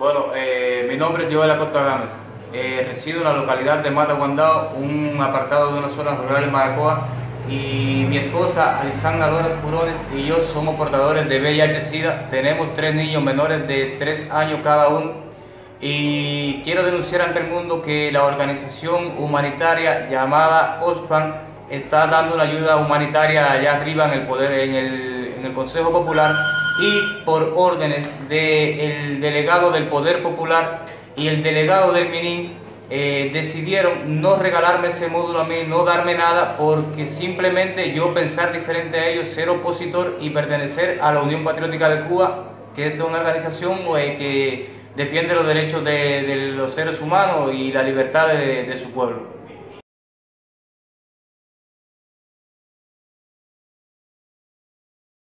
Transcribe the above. Bueno, mi nombre es Joel Acosta Gámez. Resido en la localidad de Mata Guandao, un apartado de una zona rural en Maracoa, y mi esposa Alisana Doras Jurones y yo somos portadores de VIH-Sida. Tenemos 3 niños menores de 3 años cada uno, y quiero denunciar ante el mundo que la organización humanitaria llamada Oxfam está dando una ayuda humanitaria allá arriba en el poder, en el Consejo Popular, y por órdenes del delegado del Poder Popular y el delegado del MININ decidieron no regalarme ese módulo a mí, no darme nada, porque simplemente yo pensar diferente a ellos, ser opositor y pertenecer a la Unión Patriótica de Cuba, que es una organización que defiende los derechos de los seres humanos y la libertad de su pueblo.